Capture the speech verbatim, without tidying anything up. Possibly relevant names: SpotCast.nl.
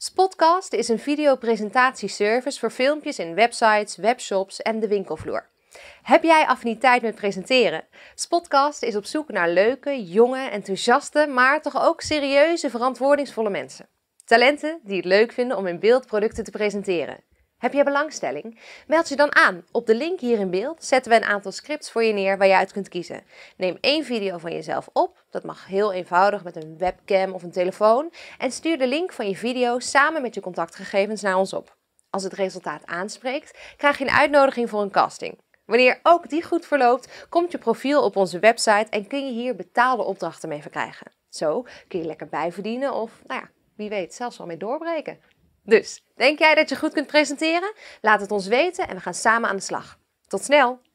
SpotCast is een videopresentatieservice voor filmpjes in websites, webshops en de winkelvloer. Heb jij affiniteit met presenteren? SpotCast is op zoek naar leuke, jonge, enthousiaste, maar toch ook serieuze, verantwoordingsvolle mensen. Talenten die het leuk vinden om in beeld producten te presenteren. Heb jij belangstelling? Meld je dan aan. Op de link hier in beeld zetten we een aantal scripts voor je neer waar je uit kunt kiezen. Neem één video van jezelf op, dat mag heel eenvoudig met een webcam of een telefoon, en stuur de link van je video samen met je contactgegevens naar ons op. Als het resultaat aanspreekt, krijg je een uitnodiging voor een casting. Wanneer ook die goed verloopt, komt je profiel op onze website en kun je hier betaalde opdrachten mee verkrijgen. Zo kun je lekker bijverdienen of, nou ja, wie weet, zelfs wel mee doorbreken. Dus, denk jij dat je goed kunt presenteren? Laat het ons weten en we gaan samen aan de slag. Tot snel!